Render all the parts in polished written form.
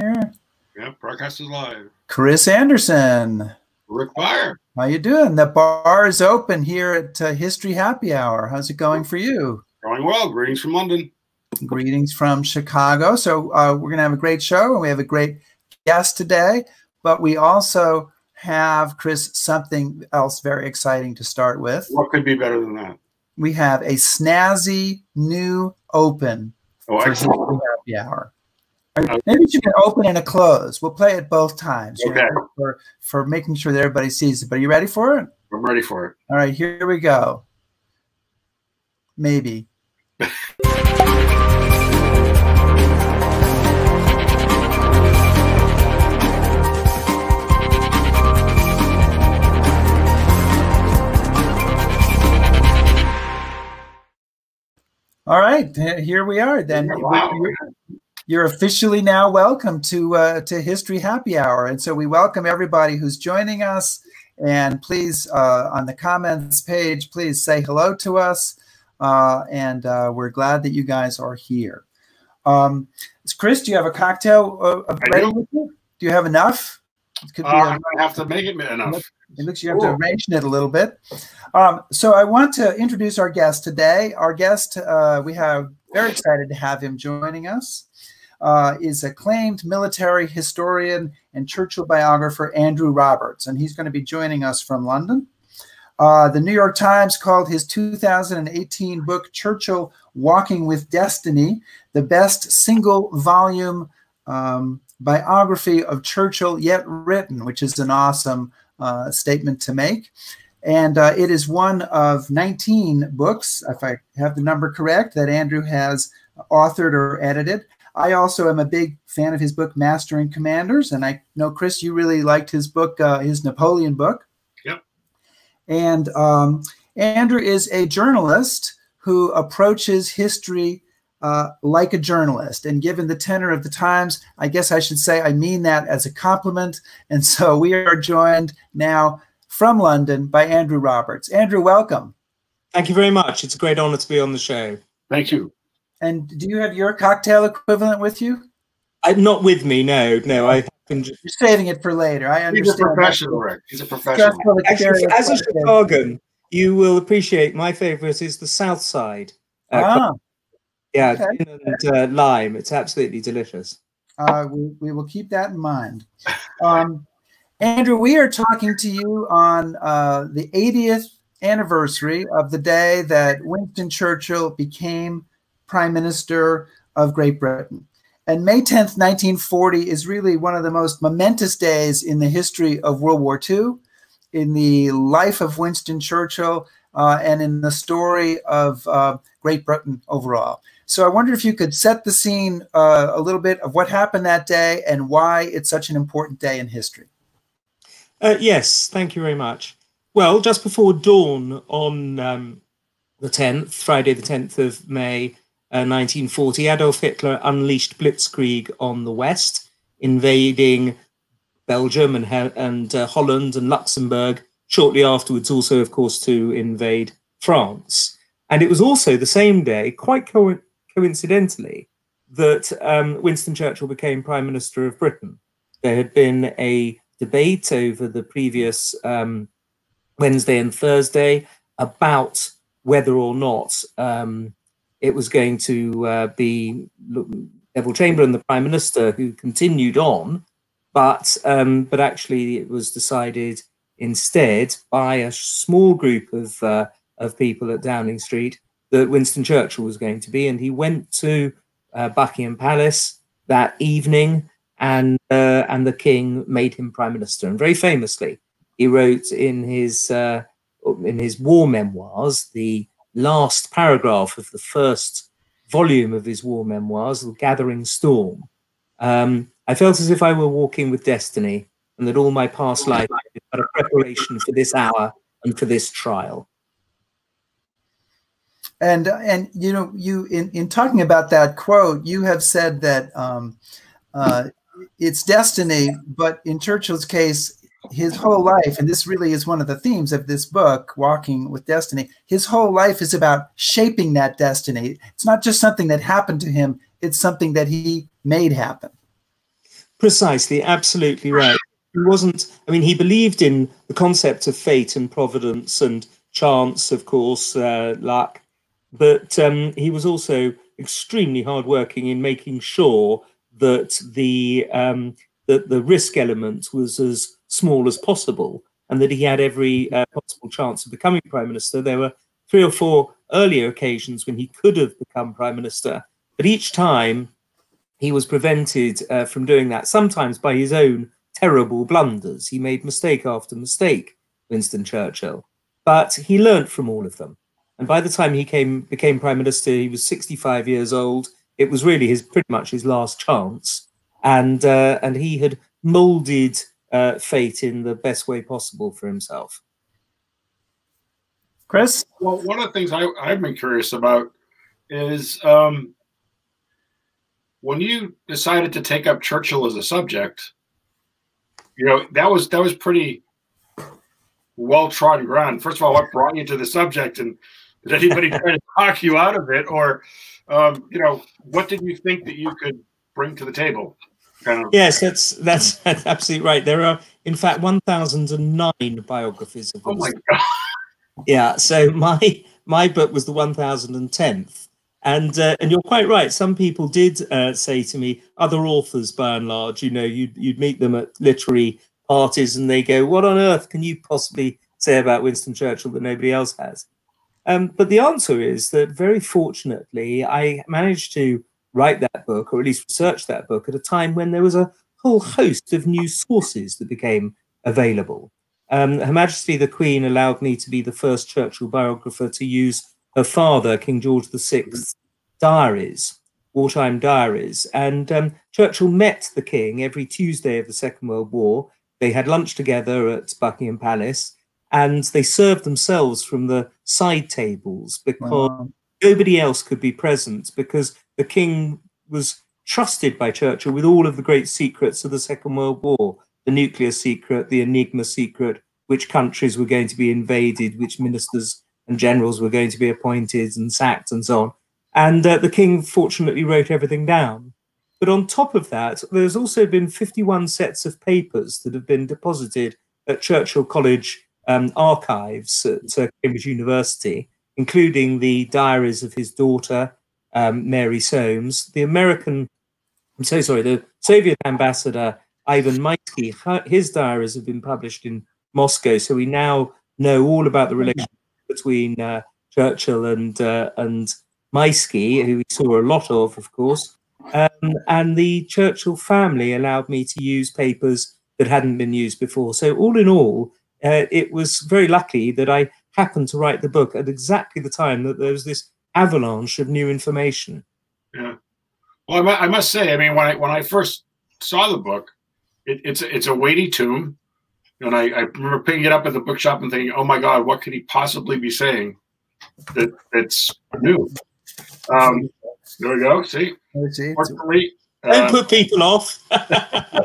here. Yeah, broadcast is live. Chris Anderson. Rick Byer. How you doing? The bar is open here at History Happy Hour. How's it going for you? Going well. Greetings from London. Greetings from Chicago. So we're going to have a great show, and we have a great guest today. But we also have, Chris, something else very exciting to start with. What could be better than that? We have a snazzy new open for History Happy Hour. Maybe you can open and a close. We'll play it both times. Okay. For making sure that everybody sees it. But are you ready for it? I'm ready for it. All right, here we go. Maybe. All right, here we are then. Wow. You're officially now welcome to History Happy Hour. And so we welcome everybody who's joining us. And please, on the comments page, please say hello to us. And we're glad that you guys are here. Chris, do you have a cocktail ready with you? Do you have enough? I'm going to have to make it enough. It looks you have to arrange it a little bit. So I want to introduce our guest today. Our guest, we have very excited to have him joining us. Is acclaimed military historian and Churchill biographer Andrew Roberts, and he's going to be joining us from London. The New York Times called his 2018 book, Churchill: Walking with Destiny, the best single-volume biography of Churchill yet written, which is an awesome statement to make. And it is one of 19 books, if I have the number correct, that Andrew has authored or edited. I also am a big fan of his book, Mastering Commanders. And I know, Chris, you really liked his book, his Napoleon book. Yep. And Andrew is a journalist who approaches history like a journalist. And given the tenor of the times, I guess I should say I mean that as a compliment. And so we are joined now from London by Andrew Roberts. Andrew, welcome. Thank you very much. It's a great honor to be on the show. Thank you. And do you have your cocktail equivalent with you? Not with me, no. I can just... You're saving it for later. I understand. He's a professional, Rick. He's a professional. Actually, as a Chicagoan, you will appreciate my favorite is the South Side. Yeah, okay. And lime. It's absolutely delicious. We will keep that in mind. Andrew, we are talking to you on the 80th anniversary of the day that Winston Churchill became Prime Minister of Great Britain. And May 10th, 1940 is really one of the most momentous days in the history of World War II, in the life of Winston Churchill, and in the story of Great Britain overall. So I wonder if you could set the scene a little bit of what happened that day and why it's such an important day in history. Yes, thank you very much. Well, just before dawn on the 10th, Friday the 10th of May, 1940, Adolf Hitler unleashed Blitzkrieg on the West, invading Belgium and Holland and Luxembourg, shortly afterwards also, of course, to invade France. And it was also the same day, quite coincidentally, that Winston Churchill became Prime Minister of Britain. There had been a debate over the previous Wednesday and Thursday about whether or not it was going to be Neville Chamberlain, the Prime Minister, who continued on, but actually it was decided instead by a small group of people at Downing Street that Winston Churchill was going to be, and he went to Buckingham Palace that evening, and the King made him Prime Minister. And very famously, he wrote in his war memoirs, the last paragraph of the first volume of his war memoirs, The Gathering Storm. I felt as if I were walking with destiny, and that all my past life was but a preparation for this hour and for this trial. And you know, you in talking about that quote, you have said that it's destiny, but in Churchill's case, his whole life, and this really is one of the themes of this book, Walking with Destiny, his whole life is about shaping that destiny. It's not just something that happened to him, it's something that he made happen. Precisely, absolutely right. He wasn't, I mean, he believed in the concept of fate and providence and chance, of course, luck, but he was also extremely hardworking in making sure that the risk element was as small as possible and that he had every possible chance of becoming prime minister. There were 3 or 4 earlier occasions when he could have become prime minister, but each time he was prevented from doing that, sometimes by his own terrible blunders. He made mistake after mistake, Winston Churchill, but he learnt from all of them. And by the time he became prime minister, he was 65 years old. It was really pretty much his last chance, and he had moulded fate in the best way possible for himself. Chris? Well, one of the things I've been curious about is when you decided to take up Churchill as a subject, you know, that was pretty well-trodden ground. First of all, what brought you to the subject, and did anybody try to talk you out of it, or you know, what did you think that you could bring to the table? Kind of. Yes, that's absolutely right. There are, in fact, 1,009 biographies of Winston. Oh my God! Yeah, so my book was the 1,010th. And you're quite right. Some people did say to me, other authors, by and large, you know, you'd meet them at literary parties, and they go, "What on earth can you possibly say about Winston Churchill that nobody else has?" But the answer is that, very fortunately, I managed to write that book, or at least research that book, at a time when there was a whole host of new sources that became available. Her Majesty the Queen allowed me to be the first Churchill biographer to use her father, King George VI's diaries, wartime diaries. And Churchill met the king every Tuesday of the Second World War. They had lunch together at Buckingham Palace, and they served themselves from the side tables because nobody else could be present, because the king was trusted by Churchill with all of the great secrets of the Second World War, the nuclear secret, the Enigma secret, which countries were going to be invaded, which ministers and generals were going to be appointed and sacked and so on. And the king fortunately wrote everything down. But on top of that, there's also been 51 sets of papers that have been deposited at Churchill College archives at Cambridge University, including the diaries of his daughter, Mary Soames, the Soviet ambassador, Ivan Maisky. His diaries have been published in Moscow, so we now know all about the relationship between Churchill and Maisky, who we saw a lot of course, and the Churchill family allowed me to use papers that hadn't been used before. So all in all, it was very lucky that I happened to write the book at exactly the time that there was this avalanche of new information. Yeah. Well, I must say, I mean, when I first saw the book, it's a weighty tome. And I remember picking it up at the bookshop and thinking, oh my God, what could he possibly be saying that's new? There we go. See? Fortunately, don't put people off. But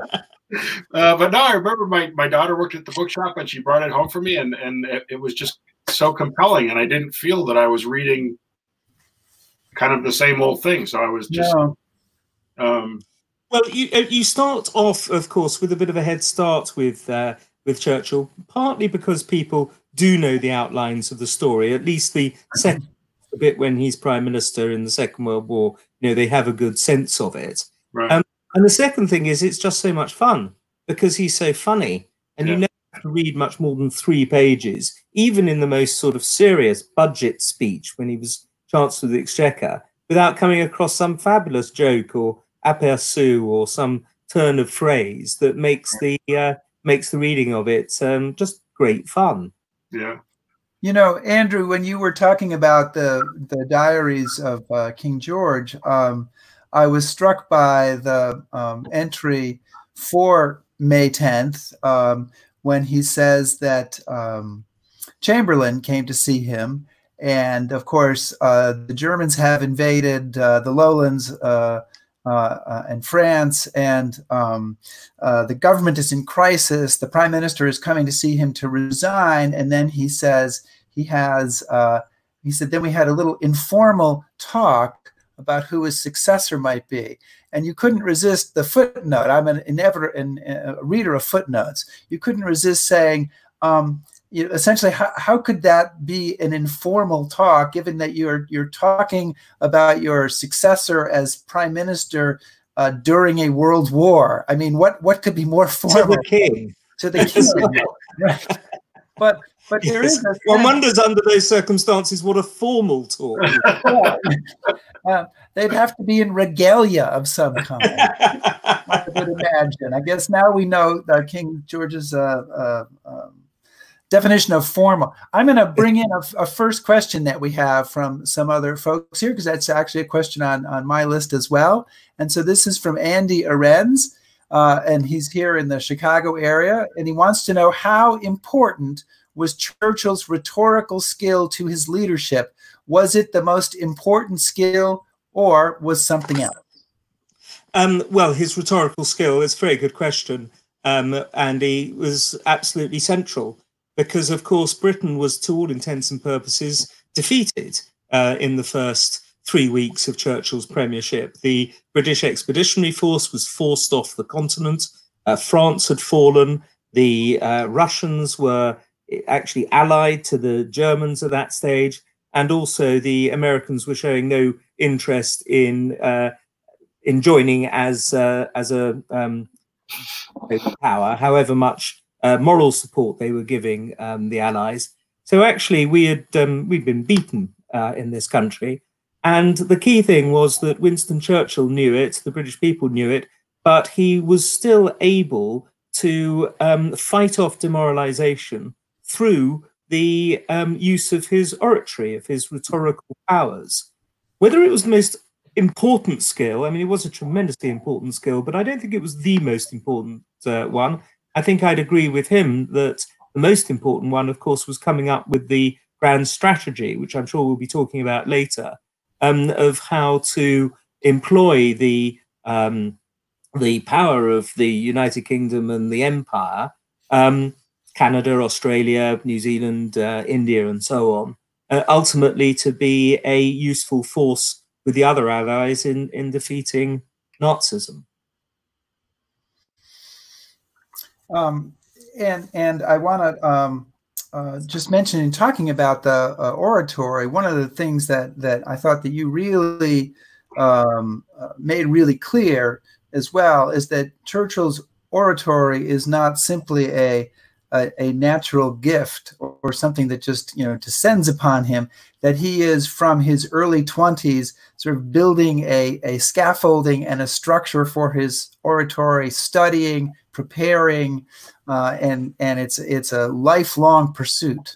no, I remember my daughter worked at the bookshop and she brought it home for me, and it was just so compelling. And I didn't feel that I was reading kind of the same old thing. So I was just... Yeah. Well, you start off, of course, with a bit of a head start with Churchill, partly because people do know the outlines of the story, at least the second bit when he's prime minister in the Second World War. You know, they have a good sense of it. Right. And the second thing is it's just so much fun because he's so funny, and you never have to read much more than 3 pages, even in the most sort of serious budget speech when he was Chancellor of the Exchequer, without coming across some fabulous joke or aperçu or some turn of phrase that makes the reading of it just great fun. Yeah. You know, Andrew, when you were talking about the diaries of King George, I was struck by the entry for May 10th when he says that Chamberlain came to see him. And, of course, the Germans have invaded the lowlands and France, and the government is in crisis. The prime minister is coming to see him to resign, and then he says he has. He said, "Then we had a little informal talk about who his successor might be. And you couldn't resist the footnote. I'm a reader of footnotes. You couldn't resist saying, you know, essentially, how could that be an informal talk, given that you're talking about your successor as prime minister during a world war? I mean, what could be more formal? To the king. To the king, right? But yes. There is a one wonders under those circumstances what a formal talk. They'd have to be in regalia of some kind, I would imagine. I guess now we know King George's definition of formal. I'm going to bring in a first question that we have from some other folks here, because that's actually a question on my list as well. And so this is from Andy Arenz, and he's here in the Chicago area, and he wants to know how important was Churchill's rhetorical skill to his leadership? Was it the most important skill, or was something else? Well, his rhetorical skill is a very good question, Andy, was absolutely central because, of course, Britain was, to all intents and purposes, defeated in the first 3 weeks of Churchill's premiership. The British Expeditionary Force was forced off the continent. France had fallen. The Russians were actually allied to the Germans at that stage, and also the Americans were showing no interest in joining as a power, however much moral support they were giving the Allies. So actually, we'd been beaten in this country, and the key thing was that Winston Churchill knew it, the British people knew it, but he was still able to fight off demoralisation through the use of his oratory, of his rhetorical powers. Whether it was the most important skill, I mean, it was a tremendously important skill, but I don't think it was the most important one. I think I'd agree with him that the most important one, of course, was coming up with the grand strategy, which I'm sure we'll be talking about later, of how to employ the power of the United Kingdom and the Empire, Canada, Australia, New Zealand, India, and so on, ultimately to be a useful force with the other allies in defeating Nazism. And I want to just mention, in talking about the oratory, one of the things that I thought that you really made really clear as well is that Churchill's oratory is not simply a natural gift or something that just, you know, descends upon him, that he is from his early 20s sort of building a scaffolding and a structure for his oratory, studying, preparing, and it's a lifelong pursuit.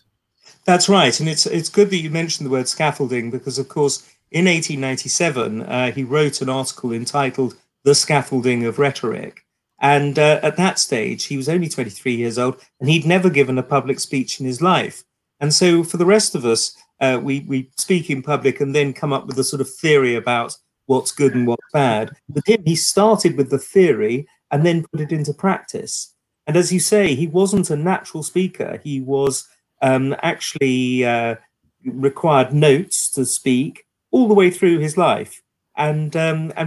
That's right, and it's good that you mentioned the word scaffolding, because of course in 1897 he wrote an article entitled "The Scaffolding of Rhetoric." And at that stage, he was only 23 years old, and he'd never given a public speech in his life. And so for the rest of us, we speak in public and then come up with a sort of theory about what's good and what's bad. But him, he started with the theory and then put it into practice. And as you say, he wasn't a natural speaker. He was actually required notes to speak all the way through his life. And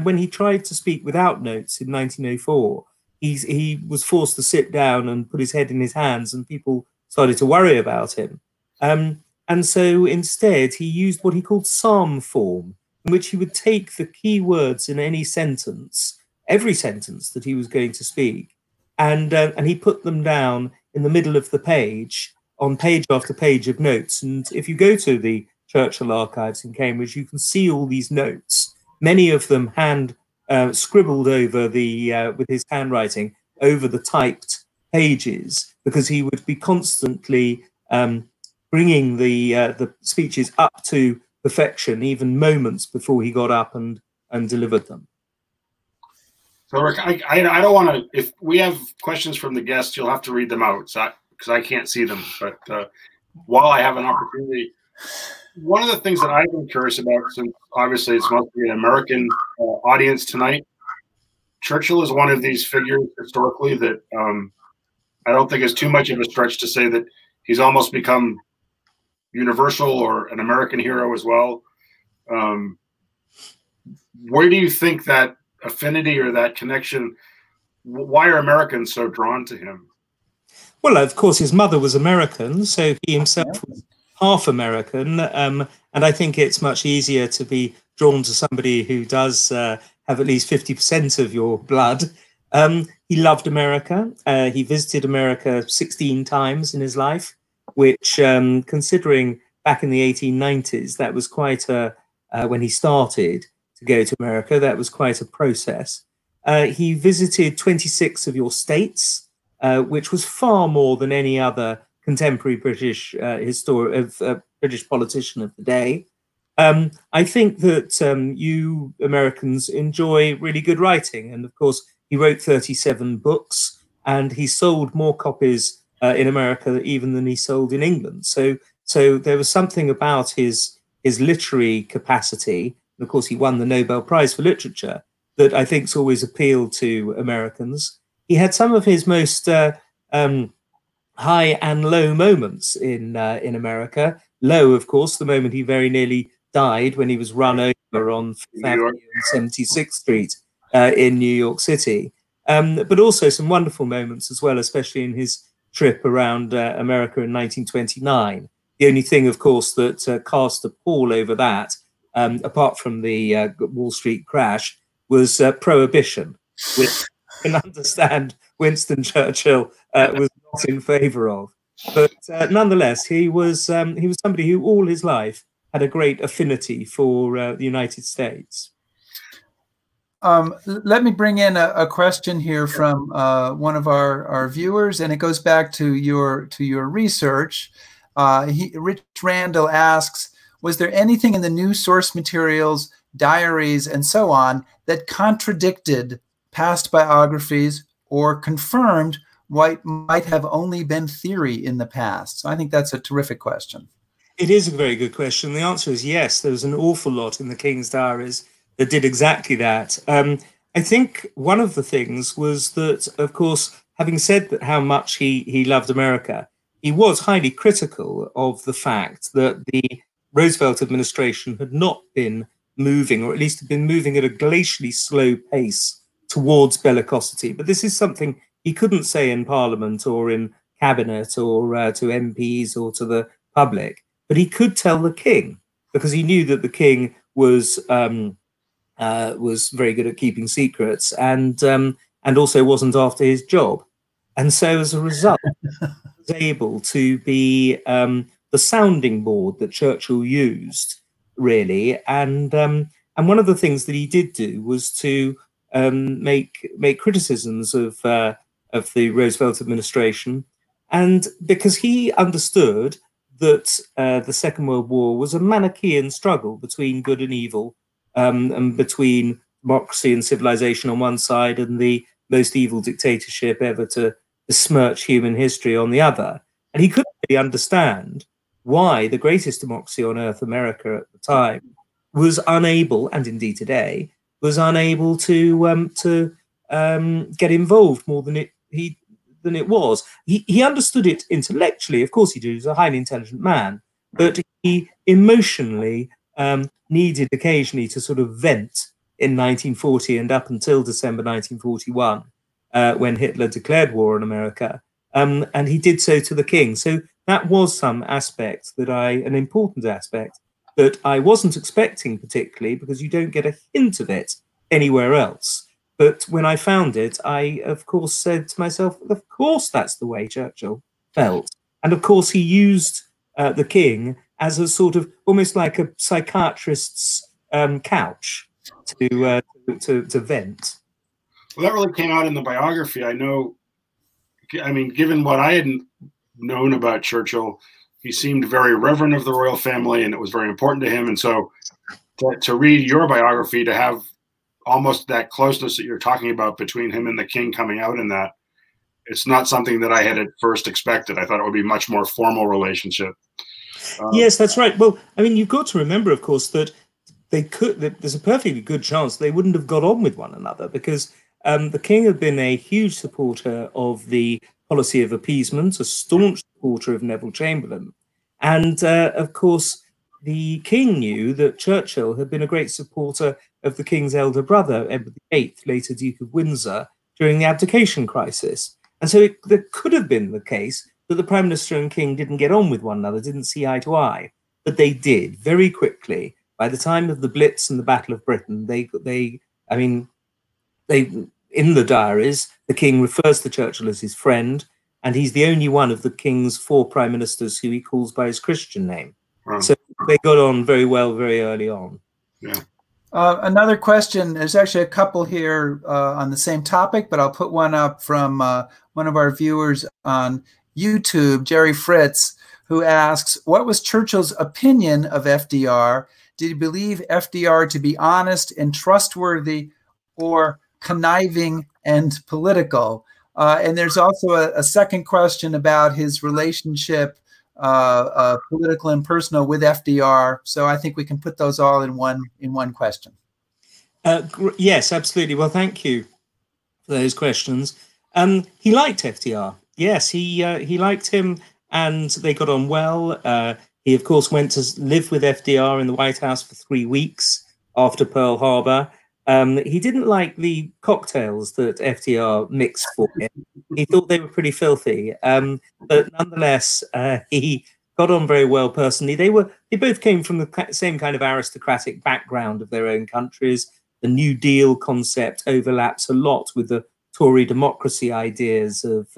when he tried to speak without notes in 1904, he was forced to sit down and put his head in his hands, and people started to worry about him. And so instead, he used what he called psalm form, in which he would take the key words in any sentence, every sentence that he was going to speak, and he put them down in the middle of the page, on page after page of notes. And if you go to the Churchill Archives in Cambridge, you can see all these notes, many of them hand scribbled over the, with his handwriting, over the typed pages, because he would be constantly bringing the speeches up to perfection, even moments before he got up and delivered them. So, Rick, I don't want to, if we have questions from the guests, you'll have to read them out, because I can't see them. But while I have an opportunity, one of the things that I've been curious about, since obviously it's mostly an American audience tonight, Churchill is one of these figures historically that I don't think is too much of a stretch to say that he's almost become universal or an American hero as well. Where do you think that affinity or that connection, why are Americans so drawn to him? Well, of course, his mother was American, so he himself was half American. And I think it's much easier to be drawn to somebody who does have at least 50% of your blood. He loved America. He visited America 16 times in his life, which, considering back in the 1890s, that was quite a, when he started to go to America, that was quite a process. He visited 26 of your states, which was far more than any other contemporary British British politician of the day. I think that you Americans enjoy really good writing, and of course he wrote 37 books, and he sold more copies in America even than he sold in England. So there was something about his literary capacity, and of course he won the Nobel Prize for Literature, that I think's always appealed to Americans. He had some of his most high and low moments in America. Low, of course, the moment he very nearly died when he was run over on 5th Avenue and 76th Street in New York City. But also some wonderful moments as well, especially in his trip around America in 1929. The only thing, of course, that cast a pall over that, apart from the Wall Street crash, was Prohibition, which I can understand Winston Churchill was not in favour of. But nonetheless, he was somebody who all his life had a great affinity for the United States. Let me bring in a question here from one of our viewers, and it goes back to your research. Rich Randall asks, was there anything in the new source materials, diaries, and so on that contradicted past biographies or confirmed what might have only been theory in the past? So I think that's a terrific question. It is a very good question. The answer is yes, there's an awful lot in the King's Diaries that did exactly that. I think one of the things was that, of course, having said that how much he loved America, he was highly critical of the fact that the Roosevelt administration had not been moving, or at least had been moving at a glacially slow pace towards bellicosity. But this is something he couldn't say in Parliament or in Cabinet or to MPs or to the public, but he could tell the King, because he knew that the King was very good at keeping secrets and also wasn't after his job. And so as a result, he was able to be the sounding board that Churchill used, really. And one of the things that he did do was to make criticisms of the Roosevelt administration, and because he understood that the Second World War was a Manichaean struggle between good and evil, and between democracy and civilization on one side and the most evil dictatorship ever to besmirch human history on the other. And he couldn't really understand why the greatest democracy on earth, America at the time, was unable, and indeed today, was unable to get involved more than it was. He understood it intellectually, of course he did, he was a highly intelligent man, but he emotionally needed occasionally to sort of vent in 1940 and up until December 1941, when Hitler declared war on America, and he did so to the King. So that was some aspect that an important aspect, that I wasn't expecting particularly, because you don't get a hint of it anywhere else. But when I found it, I, of course, said to myself, of course, that's the way Churchill felt. And of course, he used the King as a sort of, almost like a psychiatrist's couch to vent. Well, that really came out in the biography. I know, I mean, given what I hadn't known about Churchill, he seemed very reverent of the royal family, and it was very important to him. And so to read your biography, to have almost that closeness that you're talking about between him and the King coming out in that, it's not something that I had at first expected. I thought it would be much more formal relationship. Yes, that's right. Well, I mean, you've got to remember, of course, that that there's a perfectly good chance they wouldn't have got on with one another, because the King had been a huge supporter of the policy of appeasement, a staunch supporter of Neville Chamberlain. And, of course, the King knew that Churchill had been a great supporter of the king's elder brother, Edward VIII, later Duke of Windsor, during the abdication crisis. And so there could have been the case that the Prime Minister and King didn't get on with one another, didn't see eye to eye, but they did very quickly. By the time of the Blitz and the Battle of Britain, in the diaries, the King refers to Churchill as his friend, and he's the only one of the King's four Prime Ministers who he calls by his Christian name. Right. So they got on very well very early on. Yeah. Another question, there's actually a couple here on the same topic, but I'll put one up from one of our viewers on YouTube, Jerry Fritz, who asks, what was Churchill's opinion of FDR? Did he believe FDR to be honest and trustworthy, or conniving and political? And there's also a second question about his relationship, political and personal, with FDR. So I think we can put those all in one question. Yes, absolutely. Well, thank you for those questions. He liked FDR. Yes, he liked him, and they got on well. He, of course, went to live with FDR in the White House for 3 weeks after Pearl Harbor. He didn't like the cocktails that FDR mixed for him. He thought they were pretty filthy, but nonetheless, he got on very well personally. They both came from the same kind of aristocratic background of their own countries. The New Deal concept overlaps a lot with the Tory democracy ideas of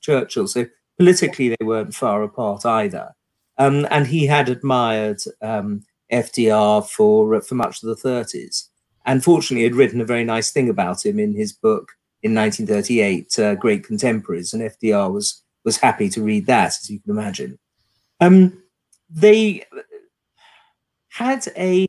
Churchill, so politically they weren't far apart either. And he had admired FDR for much of the 30s. And fortunately, had written a very nice thing about him in his book in 1938, Great Contemporaries, and FDR was happy to read that, as you can imagine. They had a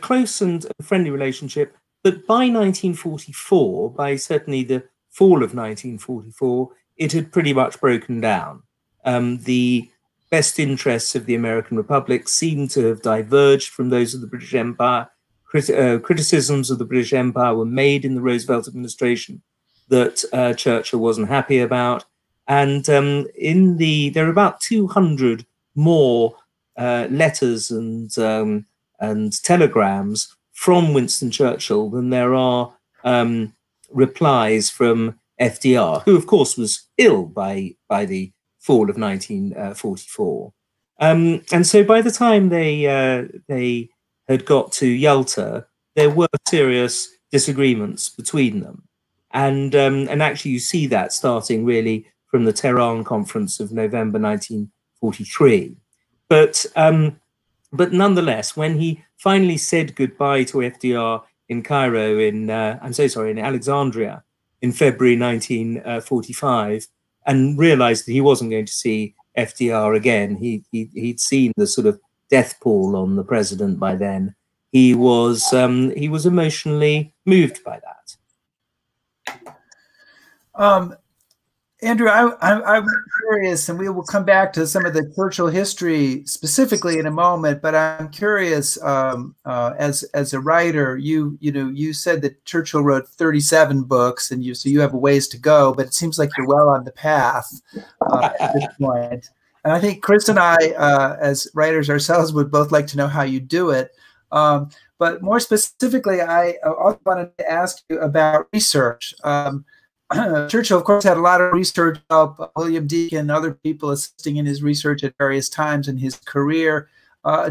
close and friendly relationship, but by 1944, by certainly the fall of 1944, it had pretty much broken down. The best interests of the American Republic seemed to have diverged from those of the British Empire. Criticisms of the British Empire were made in the Roosevelt administration that Churchill wasn't happy about, and there are about 200 more letters and telegrams from Winston Churchill than there are replies from FDR, who of course was ill by the fall of 1944, and so by the time they had got to Yalta, there were serious disagreements between them. And actually you see that starting really from the Tehran Conference of November 1943. But nonetheless, when he finally said goodbye to FDR in Cairo in Alexandria in February 1945, and realized that he wasn't going to see FDR again, he'd seen the sort of death pall on the president by then, he was emotionally moved by that. Andrew, I'm curious, and we will come back to some of the Churchill history specifically in a moment, but I'm curious, as a writer, you said that Churchill wrote 37 books, and so you have a ways to go, but it seems like you're well on the path at this point. And I think Chris and I, as writers ourselves, would both like to know how you do it. But more specifically, I also wanted to ask you about research. Churchill, of course, had a lot of research help, William Deacon and other people assisting in his research at various times in his career.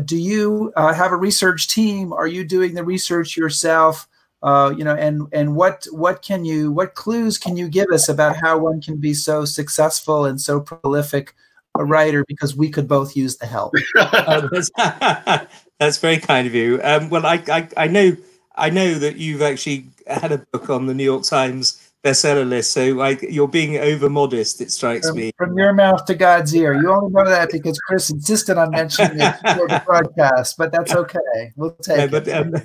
Do you have a research team? Are you doing the research yourself? And what clues can you give us about how one can be so successful and so prolific a writer, because we could both use the help? That's very kind of you. Well, I know that you've actually had a book on the New York Times bestseller list, so you're being over modest, it strikes me. From your mouth to God's ear. You only know that because Chris insisted on mentioning it before the broadcast, but that's okay. We'll take it.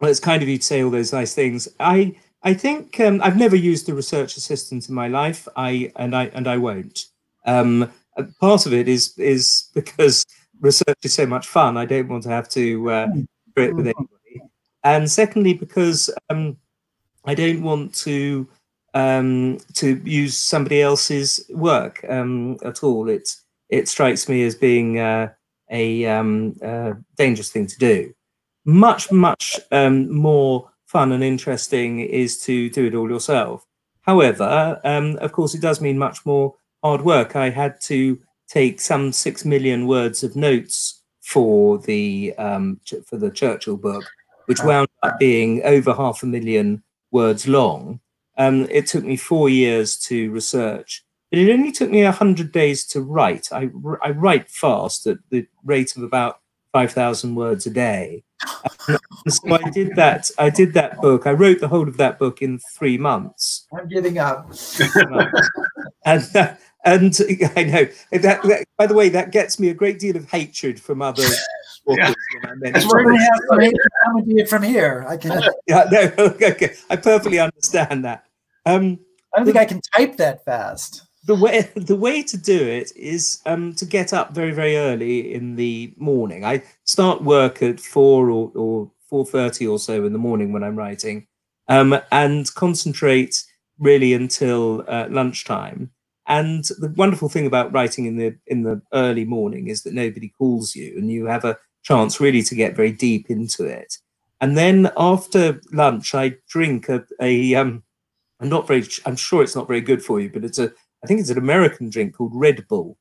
Well, it's kind of you to say all those nice things. I think I've never used a research assistant in my life. I won't. Part of it is because research is so much fun. I don't want to have to do it with anybody. And secondly, because I don't want to use somebody else's work at all. It strikes me as being a dangerous thing to do. much more fun and interesting is to do it all yourself. However, of course, it does mean much more hard work. I had to take some 6 million words of notes for the Churchill book, which wound up being over 500,000 words long. It took me 4 years to research, but it only took me 100 days to write. I write fast at the rate of about 5,000 words a day. And so I did that. I did that book. I wrote the whole of that book in 3 months. I'm giving up. And I know that, by the way, that gets me a great deal of hatred from others. Yeah. We're going to have some hatred coming from here. I can. Yeah, no, okay. I perfectly understand that. I don't think I can type that fast. The way to do it is to get up very, very early in the morning. I start work at 4 or 4:30 or so in the morning when I'm writing, and concentrate really until lunchtime. And the wonderful thing about writing in the early morning is that nobody calls you, and you have a chance really to get very deep into it. And then after lunch, I drink I'm sure it's not very good for you, but I think it's an American drink called Red Bull,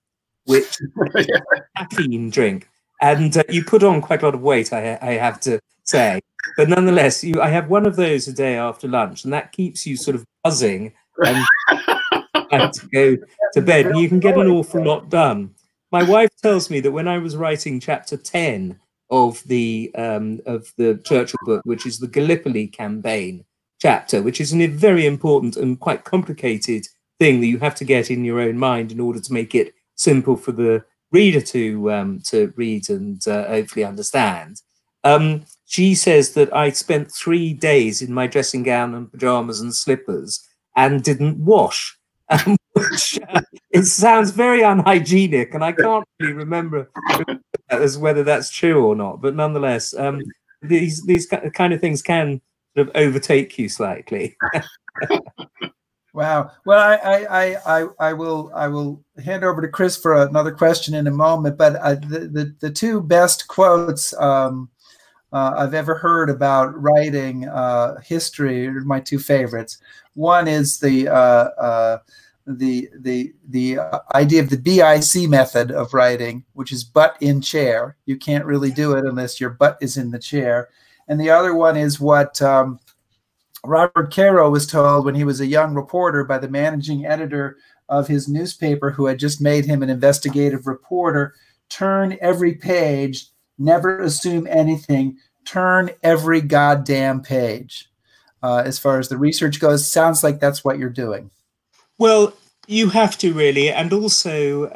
which is a caffeine drink. And you put on quite a lot of weight, I have to say. But nonetheless, I have one of those a day after lunch, and that keeps you sort of buzzing and to go to bed. And you can get an awful lot done. My wife tells me that when I was writing chapter 10 of the Churchill book, which is the Gallipoli campaign chapter, which is a very important and quite complicated thing that you have to get in your own mind in order to make it simple for the reader to read and hopefully understand. She says that I spent 3 days in my dressing gown and pajamas and slippers and didn't wash. Which it sounds very unhygienic, and I can't really remember as whether that's true or not. But nonetheless, these kind of things can sort of overtake you slightly. Wow. Well, I will hand over to Chris for another question in a moment. But the two best quotes I've ever heard about writing history are my two favorites. One is the idea of the BIC method of writing, which is butt in chair. You can't really do it unless your butt is in the chair. And the other one is what Robert Caro was told when he was a young reporter by the managing editor of his newspaper, who had just made him an investigative reporter: turn every page, never assume anything, turn every goddamn page. As far as the research goes, sounds like that's what you're doing. Well, you have to really, and also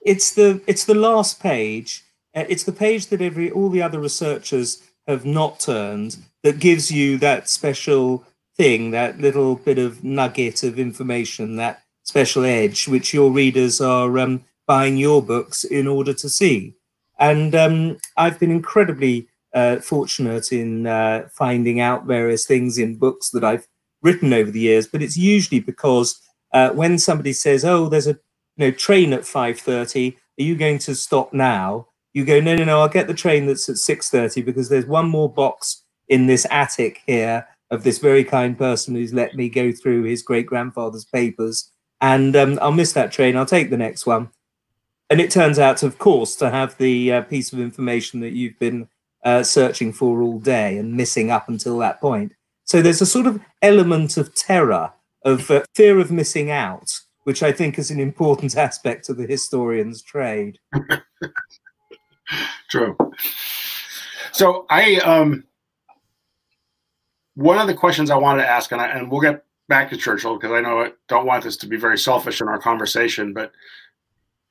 it's the last page. It's the page that all the other researchers have not turned that gives you that special thing, that little bit of nugget of information, that special edge which your readers are buying your books in order to see. And I've been incredibly fortunate in finding out various things in books that I've written over the years, but it's usually because when somebody says, "Oh, there's a train at 5:30, are you going to stop now?" You go, "No, no, no, I'll get the train that's at 6:30 because there's one more box in this attic here of this very kind person who's let me go through his great-grandfather's papers, and I'll miss that train, I'll take the next one." And it turns out, of course, to have the piece of information that you've been searching for all day and missing up until that point. So there's a sort of element of terror, of fear of missing out, which I think is an important aspect of the historian's trade. True. So one of the questions I wanted to ask, and we'll get back to Churchill because I know I don't want this to be very selfish in our conversation, but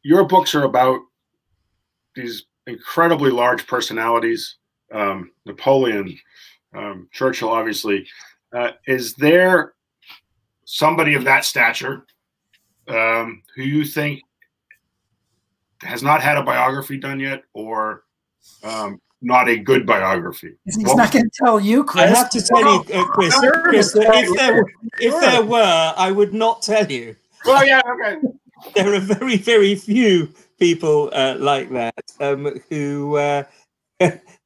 your books are about these incredibly large personalities, Napoleon, Churchill, obviously. Is there somebody of that stature who you think has not had a biography done yet, or not a good biography? He's not going to tell you, Chris. I have to tell you, Chris, that if there were, I would not tell you. Well, yeah, okay. There are very, very few people like that who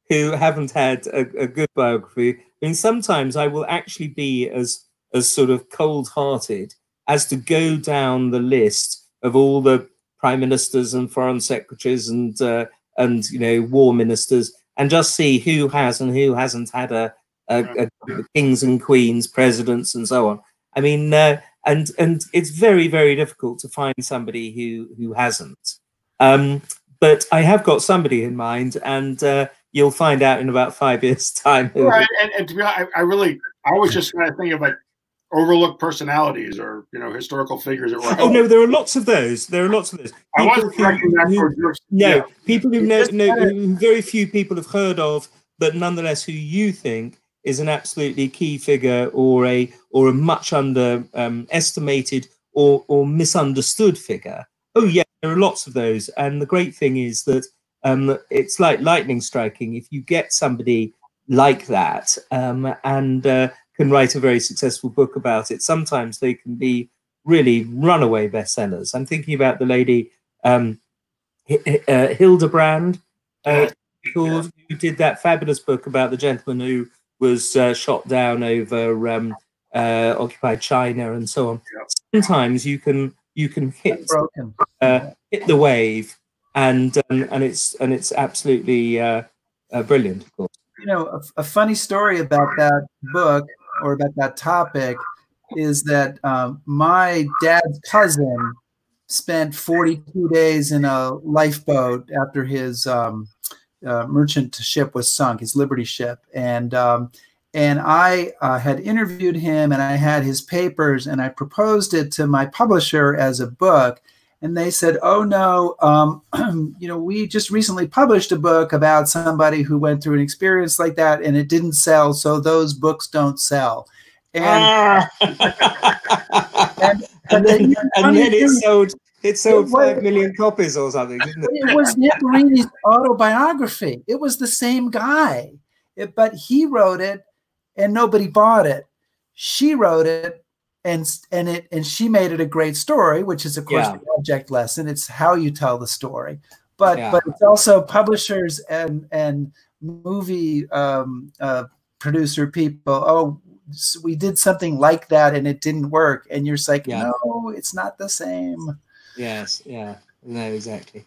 who haven't had a good biography. I mean, sometimes I will actually be as sort of cold-hearted as to go down the list of all the prime ministers and foreign secretaries and you know, war ministers, and just see who has and who hasn't had a kings and queens, presidents, and so on. I mean, and it's very, very difficult to find somebody who hasn't. But I have got somebody in mind, and you'll find out in about 5 years' time. Right, and to be honest, I was just kind of thinking of like overlooked personalities or historical figures that were. Oh no, there are lots of those. There are lots of those. I wasn't correcting that for your. No, yeah. People who who very few people have heard of, but nonetheless, who you think is an absolutely key figure or a much underestimated or misunderstood figure. Oh yeah, there are lots of those, and the great thing is that it's like lightning striking. If you get somebody like that and can write a very successful book about it, sometimes they can be really runaway bestsellers. I'm thinking about the lady Hildebrand, who did that fabulous book about the gentleman who was shot down over occupied China and so on. Sometimes you can hit the wave, and it's absolutely brilliant. Of course, a funny story about that book or about that topic is that my dad's cousin spent 42 days in a lifeboat after his merchant ship was sunk, his Liberty ship, and I had interviewed him, and I had his papers, and I proposed it to my publisher as a book, and they said, "Oh no, we just recently published a book about somebody who went through an experience like that, and it didn't sell, so those books don't sell." And and then it sold. It sold 5 million copies or something, didn't it? It was Nick Marini's autobiography. It was the same guy, but he wrote it, and nobody bought it. She wrote it, and she made it a great story, which is of course the object lesson. It's how you tell the story, but it's also publishers and movie producer people. Oh, so we did something like that, and it didn't work, and you're like, no, it's not the same. Yes. Yeah. No. Exactly.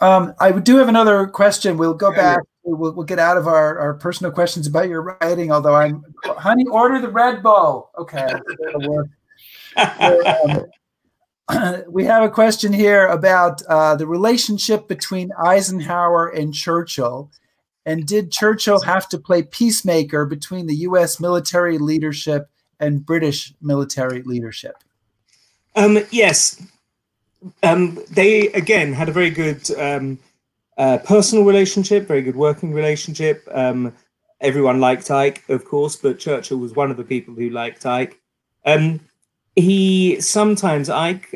I do have another question. We'll go back. We'll get out of our personal questions about your writing. Although honey, order the Red Bull. Okay. We have a question here about the relationship between Eisenhower and Churchill, and did Churchill have to play peacemaker between the U.S. military leadership and British military leadership? Yes. They again had a very good personal relationship, very good working relationship. Everyone liked Ike, of course, but Churchill was one of the people who liked Ike. Ike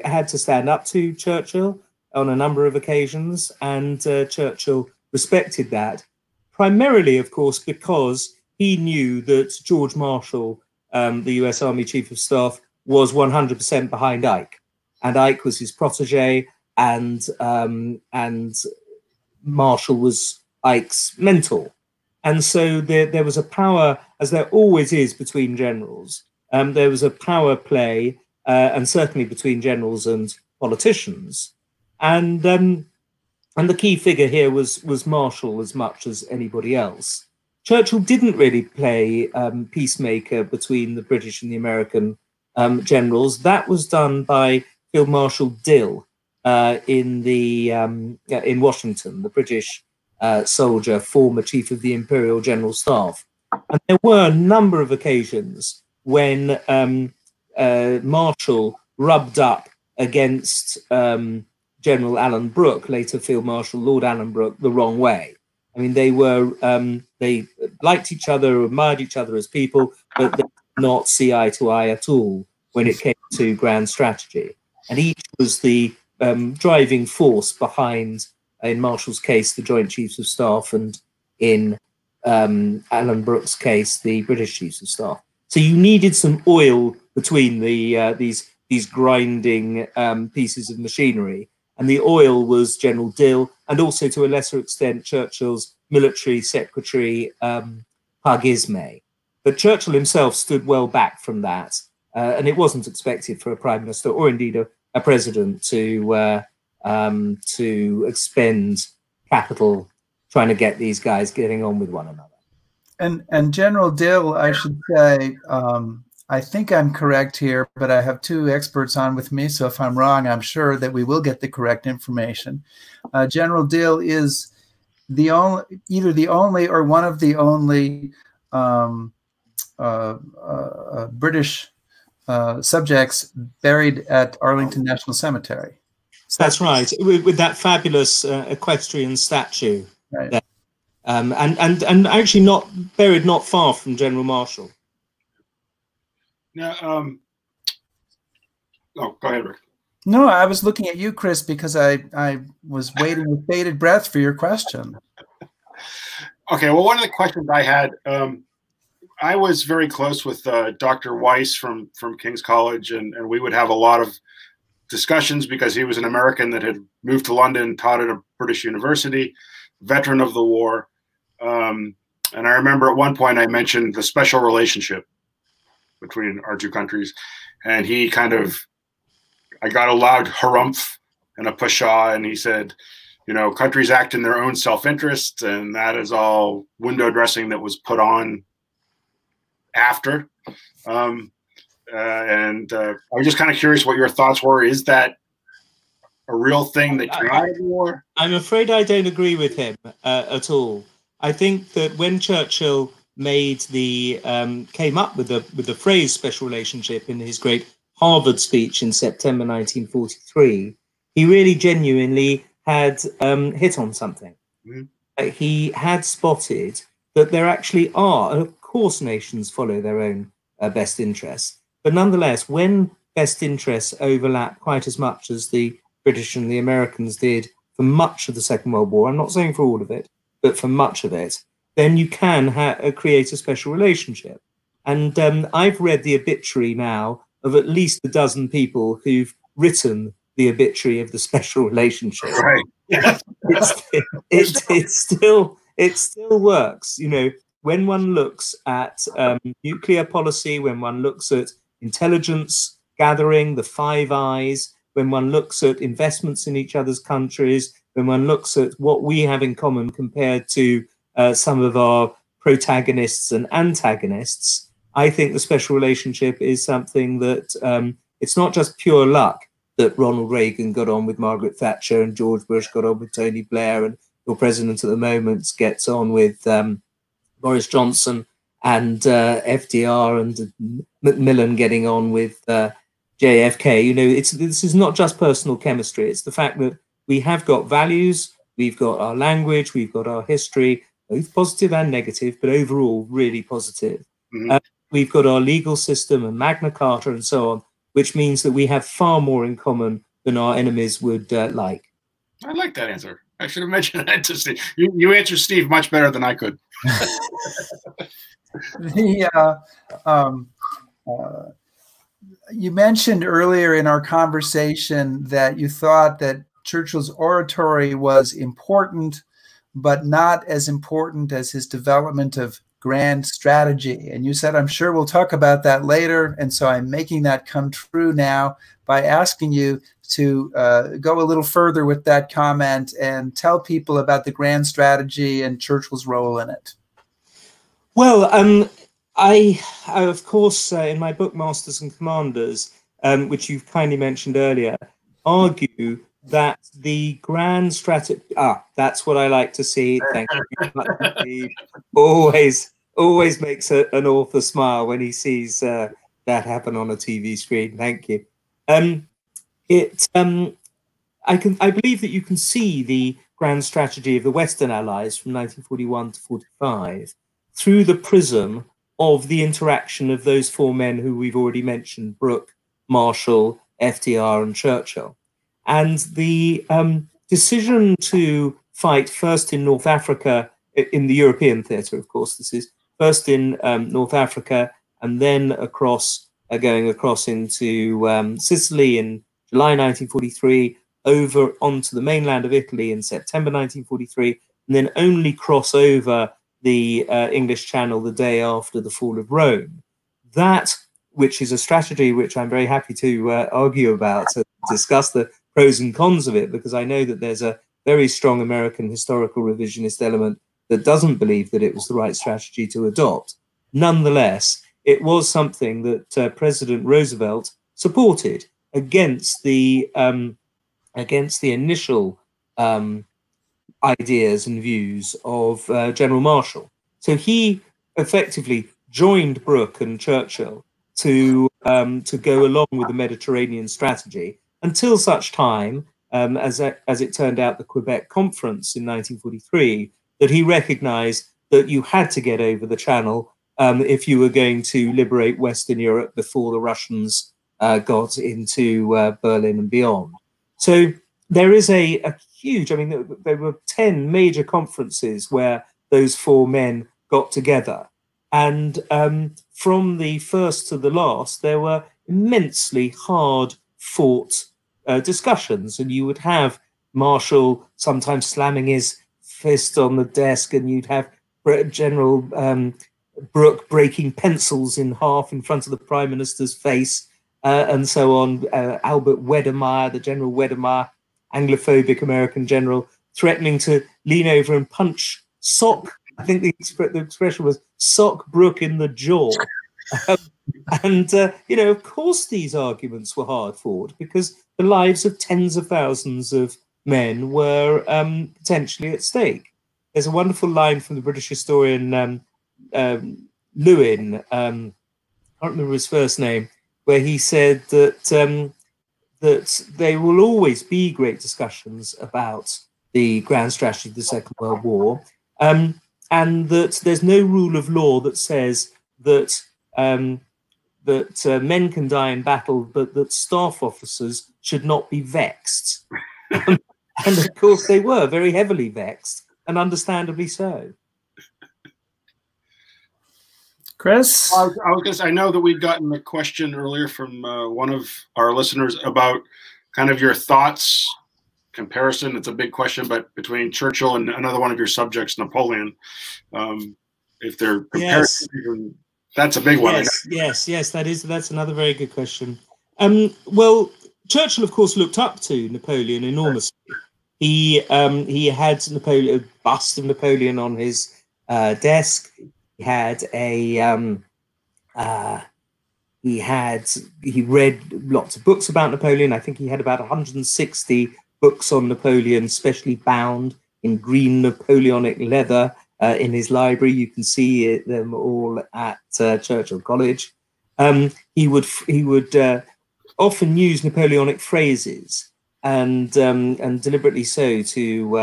had to stand up to Churchill on a number of occasions, and Churchill respected that. Primarily, of course, because he knew that George Marshall, the U.S. Army Chief of Staff, was 100% behind Ike. And Ike was his protege, and Marshall was Ike's mentor, and so there was a power, as there always is between generals. There was a power play, and certainly between generals and politicians, and the key figure here was Marshall as much as anybody else. Churchill didn't really play peacemaker between the British and the American generals. That was done by Field Marshal Dill in Washington, the British soldier, former chief of the Imperial General Staff. And there were a number of occasions when Marshall rubbed up against General Alan Brooke, later Field Marshal Lord Alan Brooke, the wrong way. I mean, they liked each other, admired each other as people, but they did not see eye to eye at all when it came to grand strategy. And each was the driving force behind, in Marshall's case, the Joint Chiefs of Staff, and in Alan Brooke's case, the British Chiefs of Staff. So you needed some oil between these grinding pieces of machinery, and the oil was General Dill, and also to a lesser extent Churchill's military secretary Hargizmay. But Churchill himself stood well back from that, and it wasn't expected for a prime minister or indeed a president to expend capital trying to get these guys getting on with one another. And General Dill, I should say, I think I'm correct here, but I have two experts on with me, so if I'm wrong, I'm sure that we will get the correct information. General Dill is the only, either the only or one of the only British subjects buried at Arlington National Cemetery. That's right, with that fabulous equestrian statue. Right. There. And actually not buried not far from General Marshall. Now, oh, go ahead, Rick. No, I was looking at you, Chris, because I was waiting with bated breath for your question. Okay, well, one of the questions I had, I was very close with Dr. Weiss from King's College, and we would have a lot of discussions because he was an American that had moved to London, taught at a British university, veteran of the war. And I remember at one point I mentioned the special relationship between our two countries, and he kind of, I got a loud harumph and a pshaw, and he said, you know, countries act in their own self-interest, and that is all window dressing that was put on after. I was just kind of curious what your thoughts were. Is that a real thing that came out of the war? I'm afraid I don't agree with him at all. I think that when Churchill made the came up with the phrase special relationship in his great Harvard speech in September 1943, he really genuinely had hit on something. Mm-hmm. He had spotted that there actually are, and of course nations follow their own best interests, but nonetheless, when best interests overlap quite as much as the British and the Americans did for much of the Second World War, I'm not saying for all of it, but for much of it, then you can create a special relationship. And I've read the obituary now of at least a dozen people who've written the obituary of the special relationship. Right. Yeah. It still works. You know, when one looks at nuclear policy, when one looks at intelligence gathering, the Five Eyes, when one looks at investments in each other's countries, when one looks at what we have in common compared to some of our protagonists and antagonists, I think the special relationship is something that it's not just pure luck that Ronald Reagan got on with Margaret Thatcher and George Bush got on with Tony Blair and your president at the moment gets on with Boris Johnson and FDR and Macmillan getting on with JFK. You know, this is not just personal chemistry. It's the fact that we have got values, we've got our language, we've got our history, both positive and negative, but overall really positive. Mm-hmm. We've got our legal system and Magna Carta and so on, which means that we have far more in common than our enemies would like. I like that answer. I should have mentioned that to Steve. You answered Steve much better than I could. You mentioned earlier in our conversation that you thought that Churchill's oratory was important, but not as important as his development of grand strategy. And you said, I'm sure we'll talk about that later. And so I'm making that come true now by asking you to go a little further with that comment and tell people about the grand strategy and Churchill's role in it. Well, I of course, in my book, Masters and Commanders, which you've kindly mentioned earlier, argue that the grand strategy, that's what I like to see. Thank you very much. He always makes an author smile when he sees that happen on a TV screen. Thank you. I believe that you can see the grand strategy of the Western Allies from 1941 to 45 through the prism of the interaction of those four men who we've already mentioned, Brooke, Marshall, FDR and Churchill. And the decision to fight first in North Africa, in the European theatre, of course, this is first in North Africa and then across, going across into Sicily in July 1943, over onto the mainland of Italy in September 1943, and then only cross over the English Channel the day after the fall of Rome. That, which is a strategy which I'm very happy to argue about, to discuss the pros and cons of it, because I know that there's a very strong American historical revisionist element that doesn't believe that it was the right strategy to adopt. Nonetheless, it was something that President Roosevelt supported against the initial ideas and views of General Marshall. So he effectively joined Brooke and Churchill to go along with the Mediterranean strategy until such time as it turned out, the Quebec Conference in 1943, that he recognized that you had to get over the Channel if you were going to liberate Western Europe before the Russians got into Berlin and beyond. So there is a huge, I mean, there were 10 major conferences where those four men got together. And from the first to the last, there were immensely hard fought discussions. And you would have Marshall sometimes slamming his fist on the desk, and you'd have General Brooke breaking pencils in half in front of the Prime Minister's face, and so on. Albert Wedemeyer, the General Wedemeyer, Anglophobic American general, threatening to lean over and punch sock, I think the expression was, sock Brooke in the jaw. You know, of course these arguments were hard fought, because the lives of tens of thousands of men were potentially at stake. There's a wonderful line from the British historian Lewin, I can't remember his first name, where he said that that there will always be great discussions about the grand strategy of the Second World War, and that there's no rule of law that says that men can die in battle, but that staff officers should not be vexed. And of course they were very heavily vexed, and understandably so. Chris? I know that we'd gotten a question earlier from one of our listeners about kind of your thoughts, comparison, it's a big question, but between Churchill and another one of your subjects, Napoleon, if they're compared, that's a big one. Yes, that's another very good question. Well, Churchill, of course, looked up to Napoleon enormously. He had Napoleon, a bust of Napoleon on his desk. He read lots of books about Napoleon. I think he had about 160 books on Napoleon, specially bound in green Napoleonic leather in his library. You can see them all at Churchill College. He would often use Napoleonic phrases, and deliberately so, to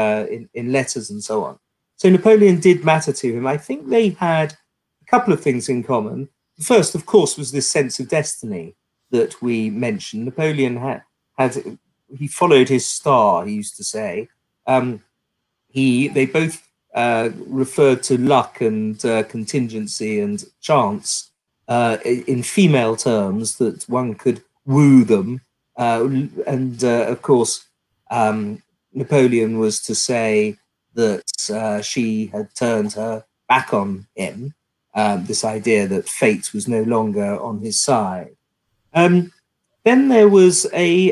in letters and so on. So Napoleon did matter to him. I think they had a couple of things in common. The first, of course, was this sense of destiny that we mentioned. Napoleon he followed his star, he used to say. They both referred to luck and contingency and chance in female terms, that one could woo them. Of course, Napoleon was to say that she had turned her back on him, this idea that fate was no longer on his side. Then there was a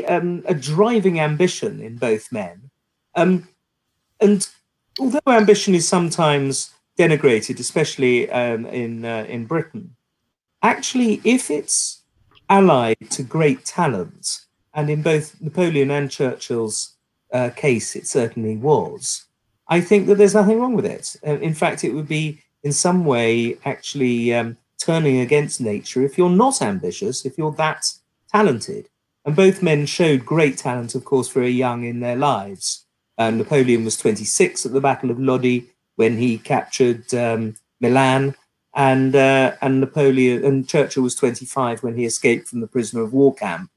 driving ambition in both men. And although ambition is sometimes denigrated, especially in Britain, actually, if it's allied to great talent, and in both Napoleon and Churchill's case it certainly was, I think that there's nothing wrong with it. In fact, it would be in some way actually turning against nature if you're not ambitious, if you're that talented. And both men showed great talent, of course, very young in their lives. Napoleon was 26 at the Battle of Lodi when he captured Milan, and Churchill was 25 when he escaped from the prisoner of war camp